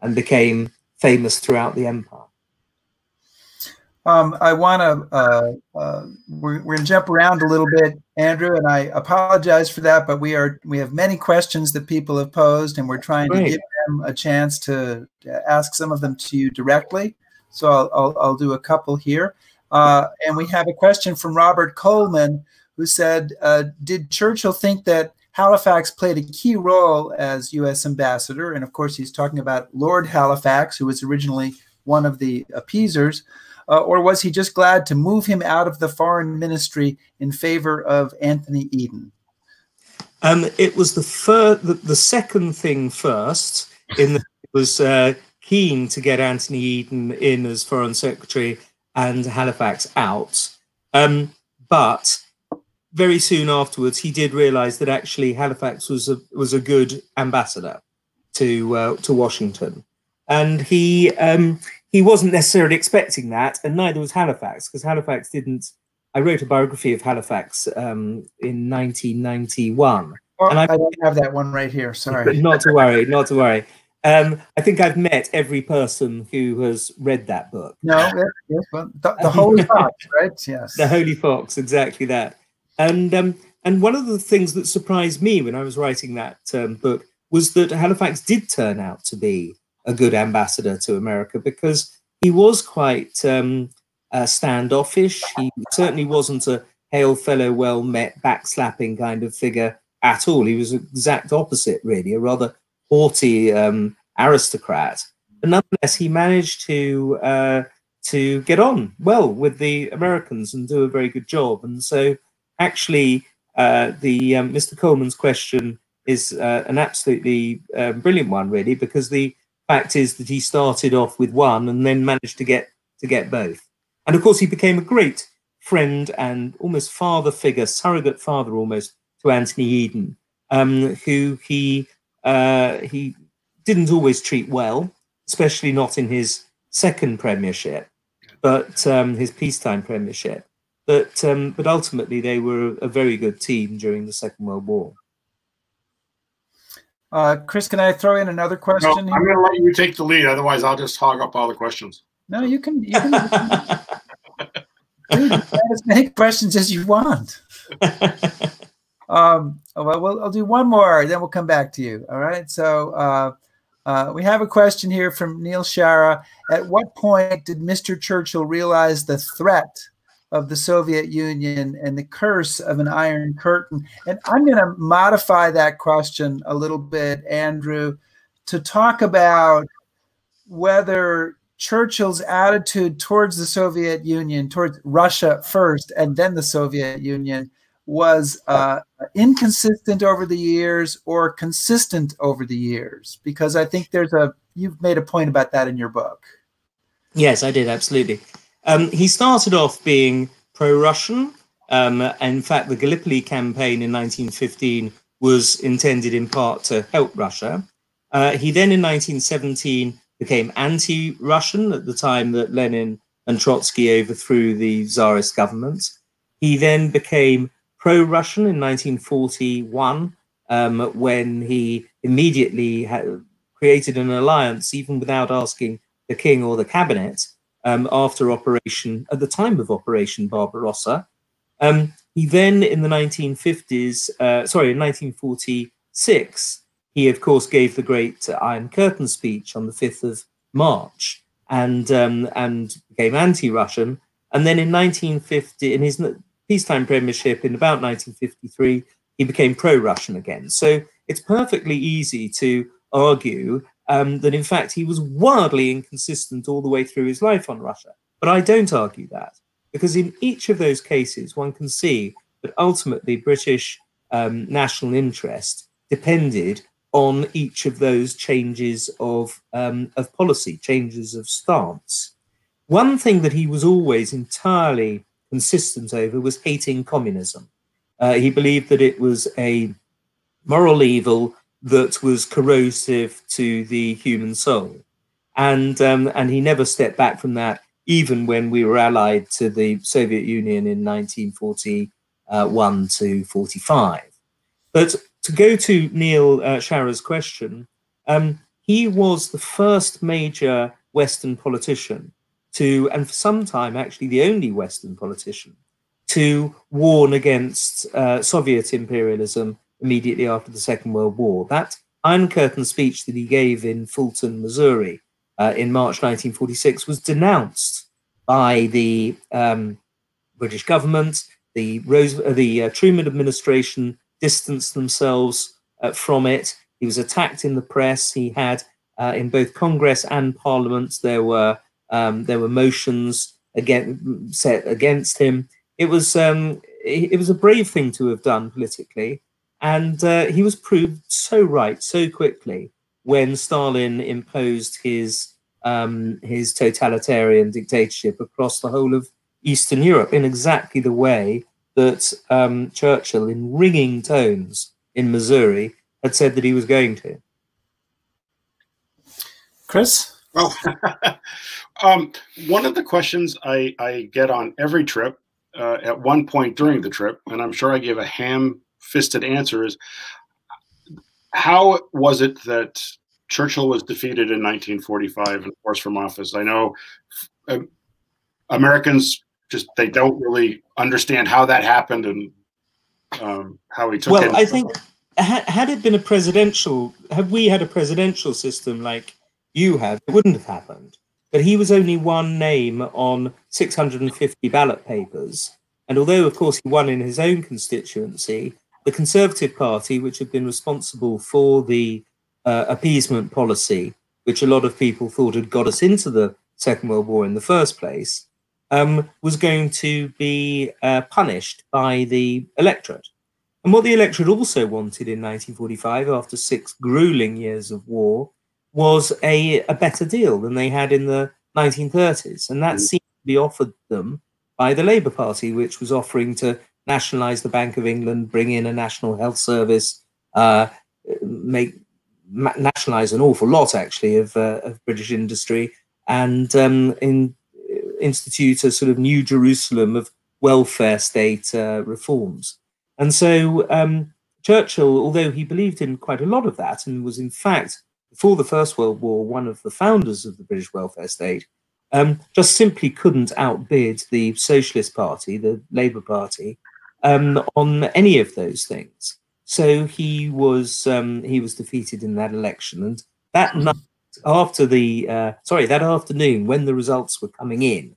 and became famous throughout the empire. I want to, we're going to jump around a little bit, Andrew, and I apologize for that, but we have many questions that people have posed, and we're trying to give them a chance to ask some of them to you directly. So I'll do a couple here. And we have a question from Robert Coleman, who said, did Churchill think that Halifax played a key role as U.S. ambassador? And of course, he's talking about Lord Halifax, who was originally one of the appeasers. Or was he just glad to move him out of the foreign ministry in favor of Anthony Eden? It was the second thing first, in that he was keen to get Anthony Eden in as foreign secretary and Halifax out. But very soon afterwards, he did realise that actually Halifax was a good ambassador to Washington, and he wasn't necessarily expecting that, and neither was Halifax, because Halifax didn't. I wrote a biography of Halifax in 1991, oh, and I don't have that one right here. Sorry, not to worry, not to worry. I think I've met every person who has read that book. No, yes, well, the Holy Fox, right? Yes, the Holy Fox, exactly that. And one of the things that surprised me when I was writing that book was that Halifax did turn out to be a good ambassador to America, because he was quite standoffish. He certainly wasn't a hail fellow, well met, backslapping kind of figure at all. He was the exact opposite, really, a rather haughty aristocrat. But nonetheless, he managed to get on well with the Americans and do a very good job. And so, actually, Mr. Coleman's question is an absolutely brilliant one, really, because the fact is that he started off with one and then managed to get both. And of course, he became a great friend and almost father figure, surrogate father almost, to Anthony Eden, who he didn't always treat well, especially not in his second premiership, but his peacetime premiership. But ultimately, they were a very good team during the Second World War. Chris, can I throw in another question? No, I'm going to let you take the lead. Otherwise, I'll just hog up all the questions. No, you can. You can have as many questions as you want. Well, I'll do one more, then we'll come back to you. All right. So we have a question here from Neil Shara. At what point did Mr. Churchill realize the threat of the Soviet Union and the curse of an Iron Curtain? And I'm going to modify that question a little bit, Andrew, to talk about whether Churchill's attitude towards the Soviet Union, towards Russia first and then the Soviet Union, was inconsistent over the years or consistent over the years. Because I think you've made a point about that in your book. Yes, I did, absolutely. He started off being pro-Russian. In fact, the Gallipoli campaign in 1915 was intended in part to help Russia. He then, in 1917, became anti-Russian at the time that Lenin and Trotsky overthrew the Tsarist government. He then became pro-Russian in 1941, when he immediately created an alliance, even without asking the king or the cabinet, at the time of Operation Barbarossa. He then, in the 1946, he of course gave the great Iron Curtain speech on the 5th of March and became anti-Russian. And then in 1950, in his peacetime premiership in about 1953, he became pro-Russian again. So it's perfectly easy to argue that in fact he was wildly inconsistent all the way through his life on Russia. But I don't argue that, because in each of those cases one can see that ultimately British national interest depended on each of those changes of policy, changes of stance. One thing that he was always entirely consistent over was hating communism. He believed that it was a moral evil that was corrosive to the human soul, and he never stepped back from that, even when we were allied to the Soviet Union in 1941 to 45. But to go to Neil Shara's question, he was the first major Western politician to, and for some time actually the only Western politician, to warn against Soviet imperialism immediately after the Second World War. That Iron Curtain speech that he gave in Fulton, Missouri in March 1946 was denounced by the British government. The Truman administration distanced themselves from it. He was attacked in the press. He had in both Congress and Parliament there were motions set against him. It was a brave thing to have done politically, and he was proved so right so quickly when Stalin imposed his totalitarian dictatorship across the whole of Eastern Europe in exactly the way that Churchill, in ringing tones in Missouri, had said that he was going to. Chris? Well, one of the questions I get on every trip, at one point during the trip, and I'm sure I gave a ham-fisted answer, is how was it that Churchill was defeated in 1945 and forced from office? I know Americans they don't really understand how that happened and how he took it. Well, I think had it been a presidential, had we had a presidential system like you have, it wouldn't have happened. But he was only one name on 650 ballot papers. And although, of course, he won in his own constituency, the Conservative Party, which had been responsible for the appeasement policy, which a lot of people thought had got us into the Second World War in the first place, was going to be punished by the electorate. And what the electorate also wanted in 1945, after 6 grueling years of war, was a better deal than they had in the 1930s. And that seemed to be offered them by the Labour Party, which was offering to nationalise the Bank of England, bring in a national health service, nationalise an awful lot, actually, of British industry, and institute a sort of new Jerusalem of welfare state reforms. And so Churchill, although he believed in quite a lot of that and was, in fact, before the First World War, one of the founders of the British welfare state, just simply couldn't outbid the Socialist Party, the Labour Party, on any of those things. So he was defeated in that election. And that night, that afternoon, when the results were coming in,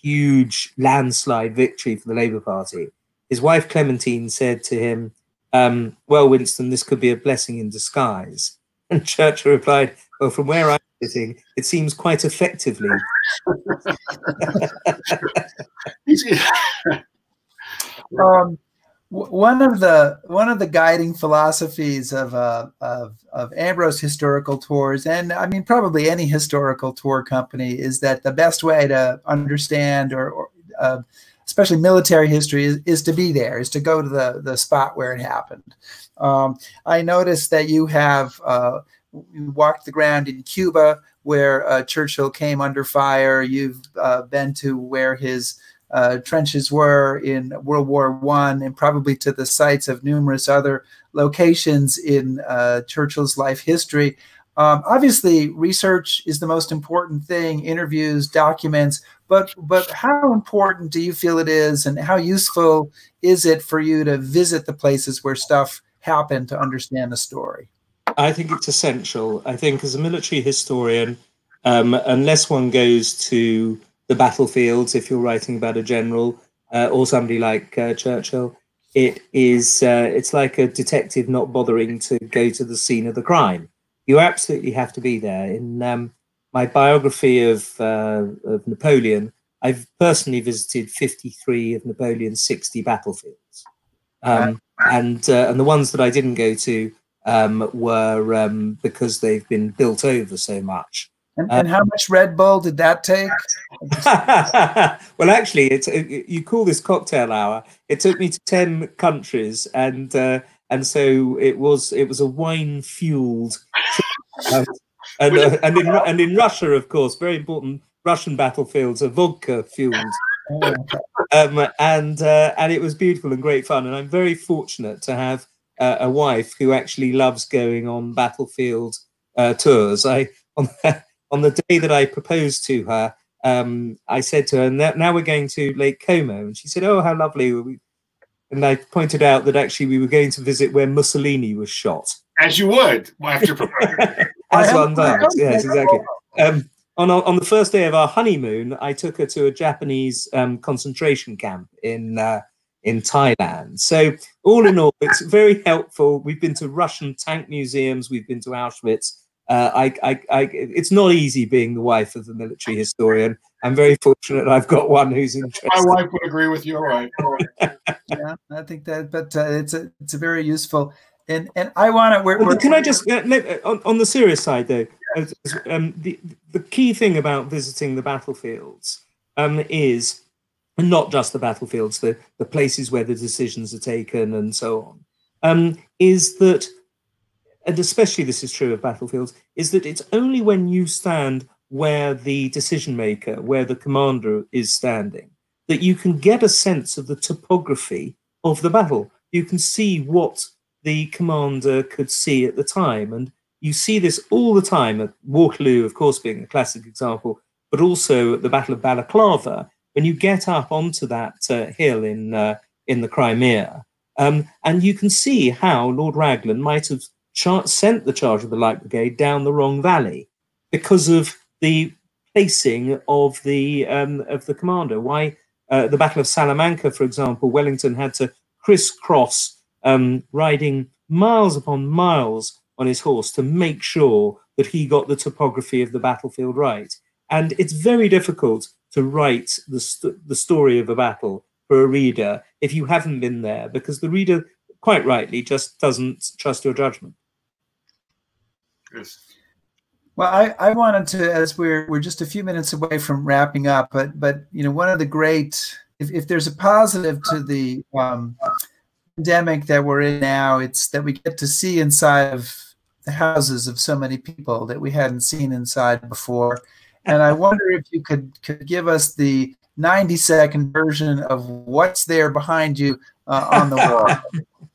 huge landslide victory for the Labour Party, his wife Clementine said to him, well, Winston, this could be a blessing in disguise. And Churchill replied, well, from where I'm sitting, it seems quite effectively. One of the guiding philosophies of Ambrose historical tours, and I mean probably any historical tour company, is that the best way to understand or especially military history is to be there, is to go to the spot where it happened. I noticed that you have walked the ground in Cuba where Churchill came under fire. You've been to where his trenches were in World War I, and probably to the sites of numerous other locations in Churchill's life history. Obviously, research is the most important thing, interviews, documents, but how important do you feel it is, and how useful is it for you to visit the places where stuff happened to understand the story? I think it's essential. I think as a military historian, unless one goes to the battlefields, if you're writing about a general or somebody like Churchill, it's like a detective not bothering to go to the scene of the crime. You absolutely have to be there. In my biography of Napoleon, I've personally visited 53 of Napoleon's 60 battlefields, and the ones that I didn't go to were because they've been built over so much. And how much Red Bull did that take? Well, actually, you call this cocktail hour. It took me to 10 countries, and so it was a wine fueled trip. And in Russia, of course, very important Russian battlefields are vodka fueled, and it was beautiful and great fun. And I'm very fortunate to have a wife who actually loves going on battlefield tours. On the day that I proposed to her, I said to her, now we're going to Lake Como. And she said, oh, how lovely. And I pointed out that actually we were going to visit where Mussolini was shot. As you would, after proposing. As one does, yes, exactly. On the first day of our honeymoon, I took her to a Japanese concentration camp in Thailand. So all in all, it's very helpful. We've been to Russian tank museums. We've been to Auschwitz. It's not easy being the wife of the military historian. I'm very fortunate I've got one who's interested. My wife would agree with you, all right? All right. Yeah, I think that, but it's a very useful. And I want to. Well, can I just on the serious side though? Yes. The key thing about visiting the battlefields is not just the battlefields, the places where the decisions are taken and so on, is that, and especially this is true of battlefields, is that it's only when you stand where the decision maker, where the commander is standing, that you can get a sense of the topography of the battle. You can see what the commander could see at the time. And you see this all the time at Waterloo, of course, being a classic example, but also at the Battle of Balaclava, when you get up onto that hill in the Crimea, and you can see how Lord Raglan might have sent the charge of the Light Brigade down the wrong valley because of the placing of the commander. Why the Battle of Salamanca, for example, Wellington had to crisscross, riding miles upon miles on his horse to make sure that he got the topography of the battlefield right. And it's very difficult to write the story of a battle for a reader if you haven't been there, because the reader, quite rightly, just doesn't trust your judgment. Yes. Well, I wanted to, as we're just a few minutes away from wrapping up, but you know, one of the great, if there's a positive to the pandemic that we're in now, it's that we get to see inside of the houses of so many people that we hadn't seen inside before. And I wonder if you could give us the 90-second version of what's there behind you on the wall.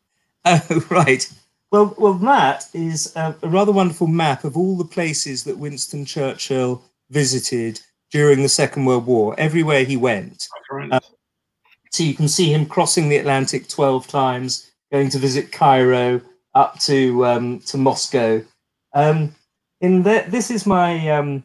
Oh, right. Well, that is a rather wonderful map of all the places that Winston Churchill visited during the Second World War, everywhere he went. So you can see him crossing the Atlantic 12 times, going to visit Cairo, up to Moscow. This is my...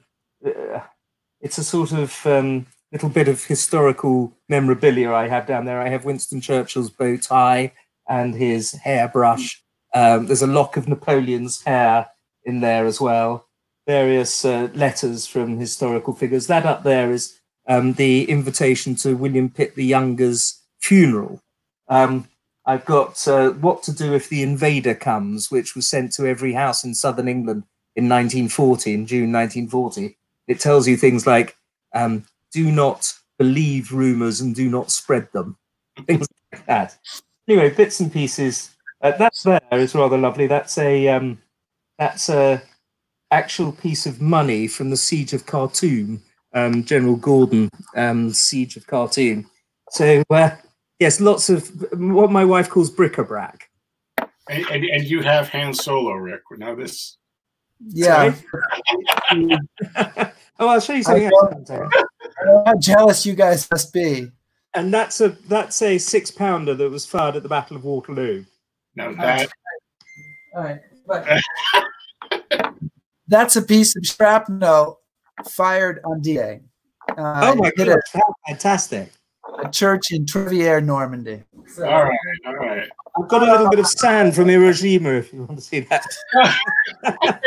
it's a sort of little bit of historical memorabilia I have down there. I have Winston Churchill's bow tie and his hairbrush. There's a lock of Napoleon's hair in there as well. Various letters from historical figures. That up there is the invitation to William Pitt the Younger's funeral. I've got What to Do If the Invader Comes, which was sent to every house in southern England in 1940, in June 1940. It tells you things like, do not believe rumors and do not spread them, things like that. Anyway, bits and pieces. That's there is rather lovely. That's an actual piece of money from the siege of Khartoum, General Gordon, siege of Khartoum. So yes, lots of what my wife calls bric-a-brac. And you have Han Solo, Rick. Now this. Yeah. Oh, I'll show you something else. How jealous you guys must be. And that's a 6-pounder that was fired at the Battle of Waterloo. No, that. All right. But that's a piece of shrapnel fired on D-Day. Oh my goodness! Fantastic. A church in Trivière, Normandy. So, all right, all right. I've got a little bit of sand from Iwo Jima if you want to see that.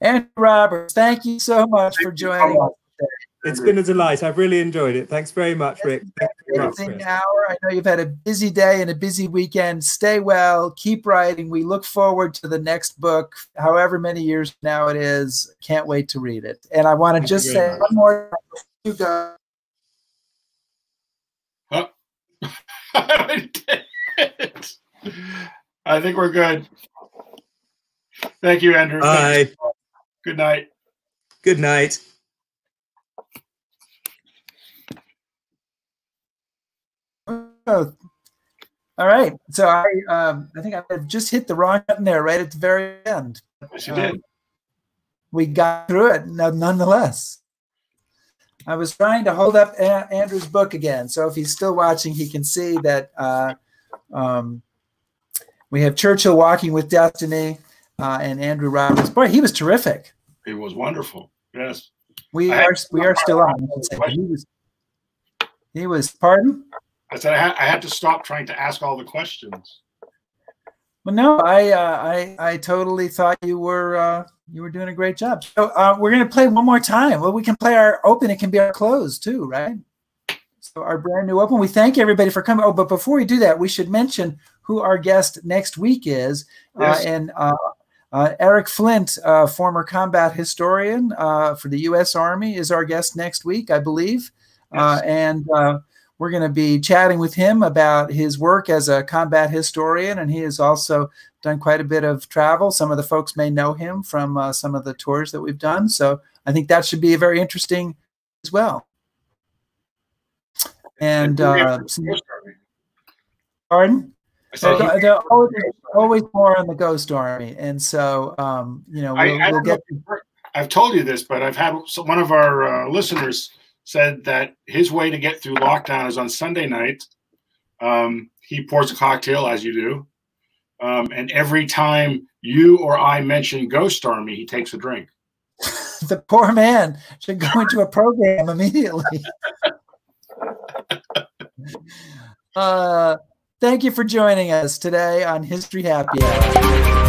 Andrew Roberts, thank you so much for joining us today. It's been a delight. I've really enjoyed it. Thanks very much, Rick. Thank you. I know you've had a busy day and a busy weekend. Stay well. Keep writing. We look forward to the next book, however many years now it is. Can't wait to read it. And I want to just say one more time. You go. Oh. I think we're good. Thank you, Andrew. Bye. Good night. Good night. All right. So I think I just hit the wrong button there, right at the very end. Yes, you did. We got through it, nonetheless. I was trying to hold up Andrew's book again, so if he's still watching, he can see that we have Churchill Walking with Destiny and Andrew Roberts. Boy, he was terrific. He was wonderful. Yes. We are still on. He was, pardon? I said I had to stop trying to ask all the questions. Well, no, I totally thought you were doing a great job. So we're gonna play one more time. Well, we can play our open. It can be our close too, right? So our brand new open. We thank everybody for coming. Oh, but before we do that, we should mention who our guest next week is. Yes. Eric Flint, former combat historian for the U.S. Army, is our guest next week, I believe. Yes. We're going to be chatting with him about his work as a combat historian, and he has also done quite a bit of travel. Some of the folks may know him from some of the tours that we've done. So I think that should be very interesting as well. And pardon? Always more on the Ghost Army, and so you know, we'll get. I've told you this, but I've had one of our listeners said that his way to get through lockdown is on Sunday night. He pours a cocktail, as you do, and every time you or I mention Ghost Army, he takes a drink. The poor man should go into a program immediately. Thank you for joining us today on History Happy Hour.